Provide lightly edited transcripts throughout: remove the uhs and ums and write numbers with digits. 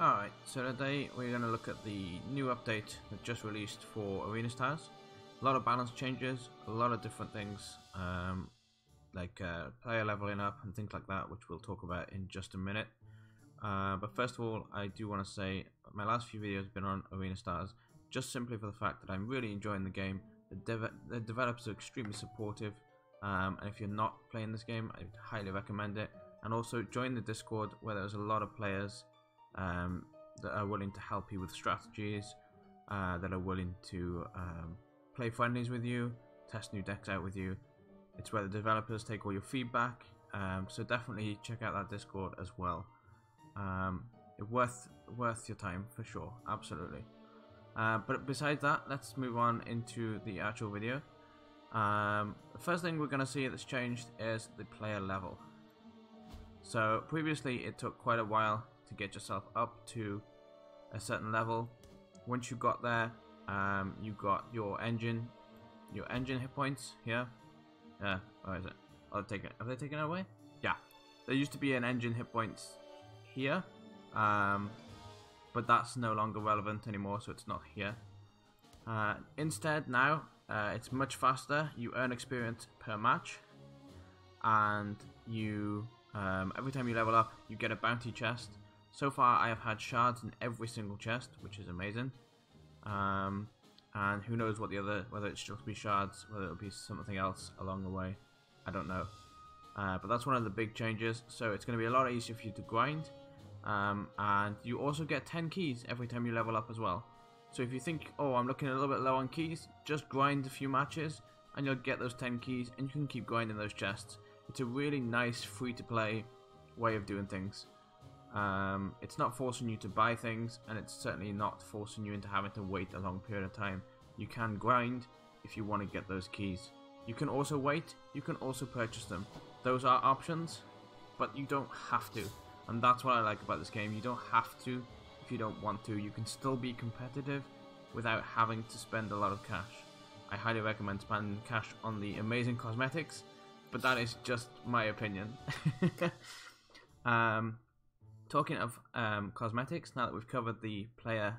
Alright, so today we're going to look at the new update that just released for Arena Stars. A lot of balance changes, a lot of different things, like player leveling up and things like that, which we'll talk about in just a minute. But first of all, I do want to say my last few videos have been on Arena Stars, just simply for the fact that I'm really enjoying the game. The developers are extremely supportive, and if you're not playing this game, I highly recommend it. And also join the Discord, where there's a lot of players that are willing to help you with strategies, that are willing to play friendlies with you, test new decks out with you. It's where the developers take all your feedback, so definitely check out that Discord as well. It's worth your time for sure, absolutely. But besides that, let's move on into the actual video. The first thing we're going to see that's changed is the player level. So previously it took quite a while to get yourself up to a certain level. Once you got there, you got your engine hit points here. Yeah, where is it? I'll take it. Have they taken it away? Yeah, there used to be an engine hit points here, but that's no longer relevant anymore, so it's not here. Instead now, it's much faster. You earn experience per match, and you every time you level up, you get a bounty chest. So far I have had shards in every single chest, which is amazing. And who knows what the other, whether it's just be shards, whether it'll be something else along the way, I don't know. But that's one of the big changes, so it's going to be a lot easier for you to grind. And you also get 10 keys every time you level up as well. So if you think, oh, I'm looking a little bit low on keys, just grind a few matches and you'll get those 10 keys and you can keep grinding those chests. It's a really nice free-to-play way of doing things. It's not forcing you to buy things, and it's certainly not forcing you into having to wait a long period of time. You can grind if you want to get those keys. You can also wait, you can also purchase them. Those are options, but you don't have to. And that's what I like about this game. You don't have to if you don't want to. You can still be competitive without having to spend a lot of cash. I highly recommend spending cash on the amazing cosmetics, but that is just my opinion. Talking of cosmetics, now that we've covered the player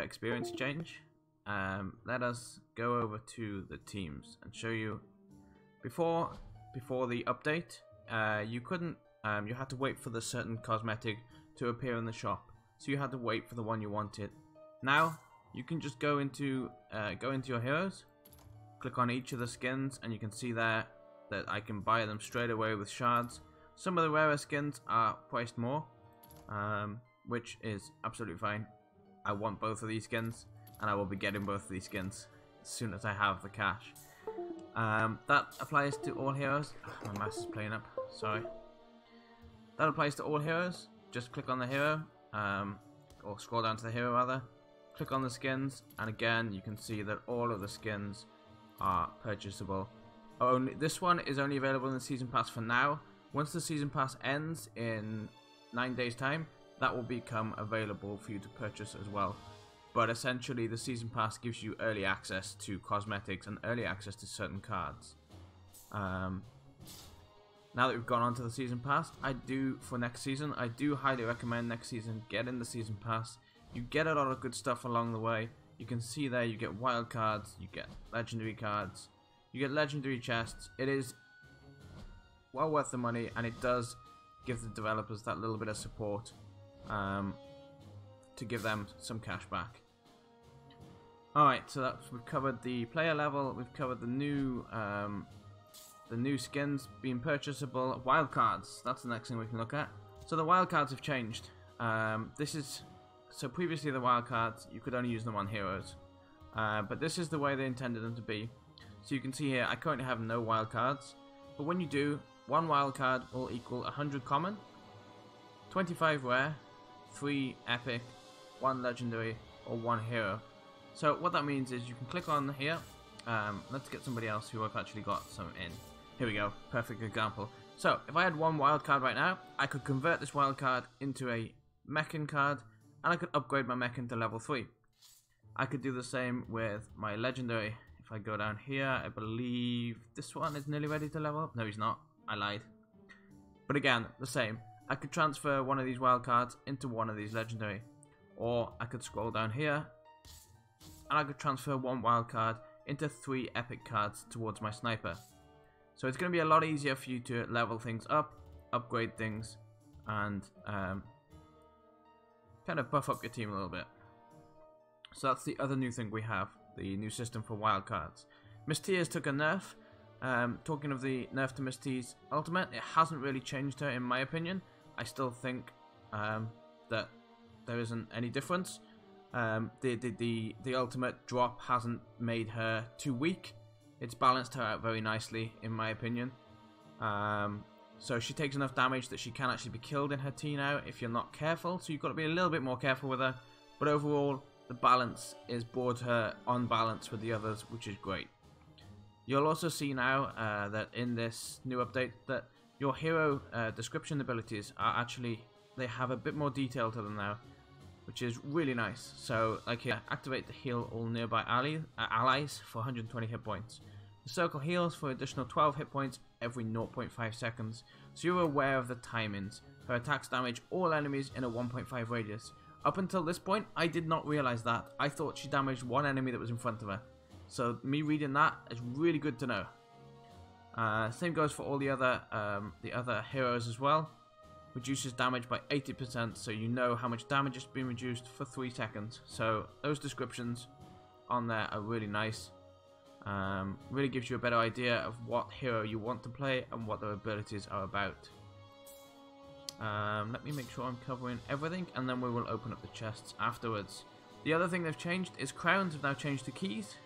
experience change, let us go over to the teams and show you. Before the update, you couldn't, you had to wait for the certain cosmetic to appear in the shop, so you had to wait for the one you wanted. Now you can just go into your heroes, click on each of the skins, and you can see there that I can buy them straight away with shards. Some of the rarer skins are priced more, which is absolutely fine. I want both of these skins, and I will be getting both of these skins as soon as I have the cash. That applies to all heroes. Ugh, my mouse is playing up, sorry. That applies to all heroes. Just click on the hero, or scroll down to the hero rather. Click on the skins, and again you can see that all of the skins are purchasable. Only this one is only available in the season pass for now. Once the season pass ends in 9 days time, that will become available for you to purchase as well. But essentially the season pass gives you early access to cosmetics and early access to certain cards. Now that we've gone on to the season pass, I do highly recommend next season getting the season pass. You get a lot of good stuff along the way. You can see there you get wild cards, you get legendary cards, you get legendary chests. It is well worth the money, and it does give the developers that little bit of support, to give them some cash back. Alright, so we've covered the player level, we've covered the new skins being purchasable. Wildcards, that's the next thing we can look at. So the wildcards have changed. So previously the wildcards, you could only use them on heroes, but this is the way they intended them to be. So you can see here, I currently have no wildcards, but when you do, one wildcard will equal 100 common, 25 rare, 3 epic, 1 legendary, or 1 hero. So what that means is you can click on here. Let's get somebody else who I've actually got some in. Here we go, perfect example. So if I had one wildcard right now, I could convert this wildcard into a Mechan card, and I could upgrade my Mechan to level 3. I could do the same with my legendary. If I go down here, I believe this one is nearly ready to level up. No, he's not. I lied. But again, the same. I could transfer one of these wild cards into one of these legendary, or I could scroll down here and I could transfer one wild card into 3 epic cards towards my sniper. So it's going to be a lot easier for you to level things up, upgrade things, and kind of buff up your team a little bit. So that's the other new thing we have, the new system for wild cards. Mistia's took a nerf. Talking of the nerf to Mistia's ultimate, it hasn't really changed her in my opinion. I still think that there isn't any difference. The ultimate drop hasn't made her too weak. It's balanced her out very nicely in my opinion. So she takes enough damage that she can actually be killed in her T now if you're not careful. So you've got to be a little bit more careful with her. But overall, the balance is brought her on balance with the others, which is great. You'll also see now that in this new update that your hero description abilities are actually, they have a bit more detail to them now, which is really nice. So like here, activate to heal all nearby allies for 120 hit points. The circle heals for additional 12 hit points every 0.5 seconds, so you're aware of the timings. Her attacks damage all enemies in a 1.5 radius. Up until this point, I did not realize that. I thought she damaged one enemy that was in front of her. So me reading that is really good to know. Same goes for all the other heroes as well. Reduces damage by 80%, so you know how much damage has been reduced for 3 seconds. So those descriptions on there are really nice. Really gives you a better idea of what hero you want to play and what their abilities are about. Let me make sure I'm covering everything, and then we will open up the chests afterwards. The other thing they've changed is crowns have now changed to keys.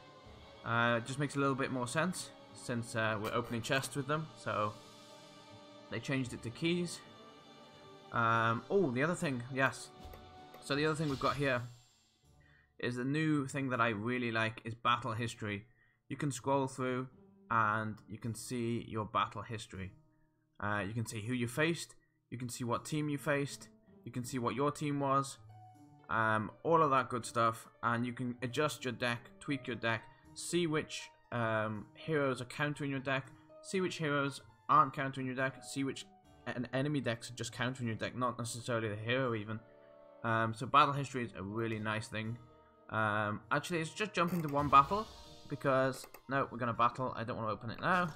Just makes a little bit more sense since we're opening chests with them, so they changed it to keys. Oh, the other thing, yes. So the other thing we've got here is the new thing that I really like is battle history. You can scroll through and you can see your battle history. You can see who you faced, you can see what team you faced, you can see what your team was, all of that good stuff, and you can adjust your deck, tweak your deck, see which heroes are countering your deck, see which heroes aren't countering your deck, see which enemy decks are just countering your deck, not necessarily the hero even. So battle history is a really nice thing. Actually, it's just jump into one battle because, no, we're going to battle. I don't want to open it now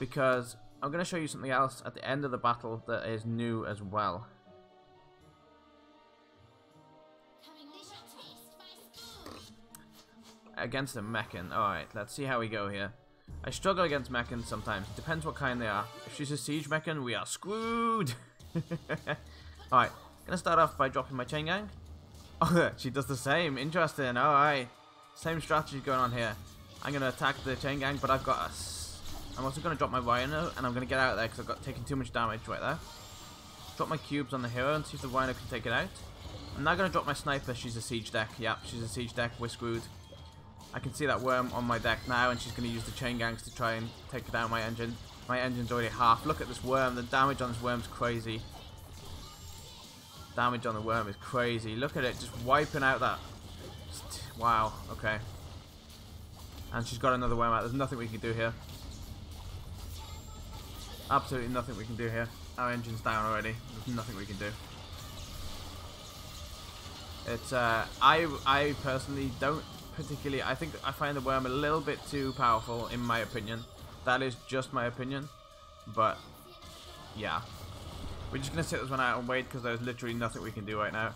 because I'm going to show you something else at the end of the battle that is new as well. Against a Mechan. Alright, let's see how we go here. I struggle against Mechans sometimes. It depends what kind they are. If she's a Siege Mechan, we are screwed! Alright, gonna start off by dropping my Chain Gang. Oh, she does the same. Interesting, alright. Same strategy going on here. I'm gonna attack the Chain Gang, but I've got a... I'm also gonna drop my Rhino, and I'm gonna get out of there because I've got taken too much damage right there. Drop my cubes on the hero and see if the Rhino can take it out. I'm now gonna drop my Sniper. She's a Siege deck. Yep, she's a Siege deck. We're screwed. I can see that worm on my deck now, and she's going to use the Chain Gangs to try and take down my engine. My engine's already half. Look at this worm. The damage on this worm's crazy. Damage on the worm is crazy. Look at it, just wiping out that. Wow, okay. And she's got another worm out. There's nothing we can do here. Absolutely nothing we can do here. Our engine's down already. There's nothing we can do. It's, I personally don't particularly, I think I find the worm a little bit too powerful in my opinion. That is just my opinion, but yeah, we're just gonna sit this one out and wait because there's literally nothing we can do right now.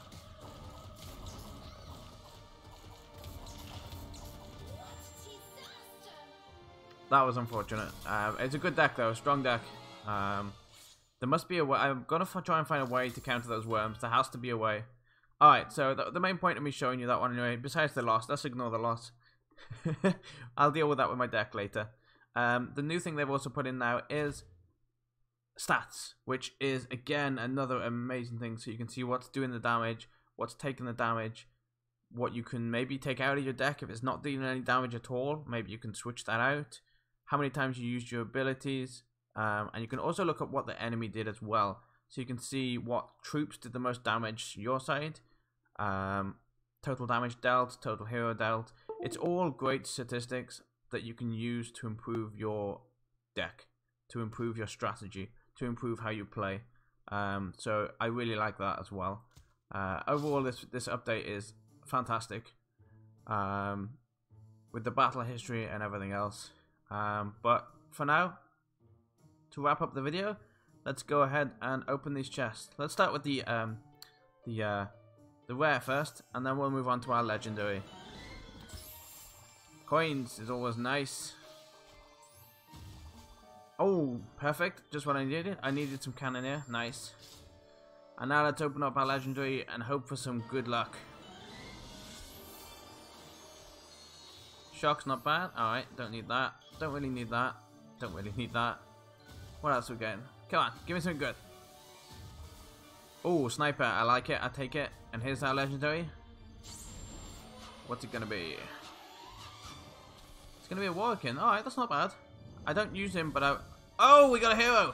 That was unfortunate. It's a good deck though, a strong deck. There must be a way. I'm gonna try and find a way to counter those worms. There has to be a way. Alright, so the main point of me showing you that one anyway, besides the loss, let's ignore the loss. I'll deal with that with my deck later. The new thing they've also put in now is stats, which is again another amazing thing. So you can see what's doing the damage, what's taking the damage, what you can maybe take out of your deck if it's not dealing any damage at all. Maybe you can switch that out. How many times you used your abilities. And you can also look at what the enemy did as well. So you can see what troops did the most damage to your side. Total damage dealt, total hero dealt. It's all great statistics that you can use to improve your deck, to improve your strategy, to improve how you play. So I really like that as well. Overall, this update is fantastic, with the battle history and everything else. But for now, to wrap up the video, let's go ahead and open these chests. Let's start with the rare first, and then we'll move on to our legendary. Coins is always nice. Oh, perfect. Just what I needed. I needed some cannoneer. Nice. And now let's open up our legendary and hope for some good luck. Shock's not bad. Alright, don't need that. Don't really need that. Don't really need that. What else are we getting? Come on, give me something good. Oh, sniper. I like it. I take it. And here's our legendary. What's it gonna be? It's gonna be a Warwick. Alright, that's not bad. I don't use him, but I... Oh, we got a hero!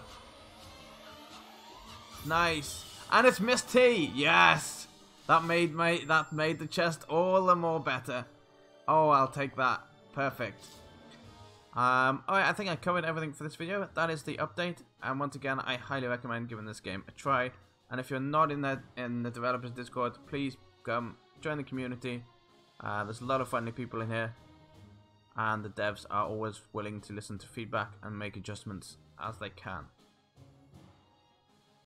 Nice. And it's Miss T! Yes! That made the chest all the more better. Oh, I'll take that. Perfect. Alright, I think I covered everything for this video. That is the update. And once again, I highly recommend giving this game a try. And if you're not in the developers Discord, please come join the community. There's a lot of friendly people in here. And the devs are always willing to listen to feedback and make adjustments as they can.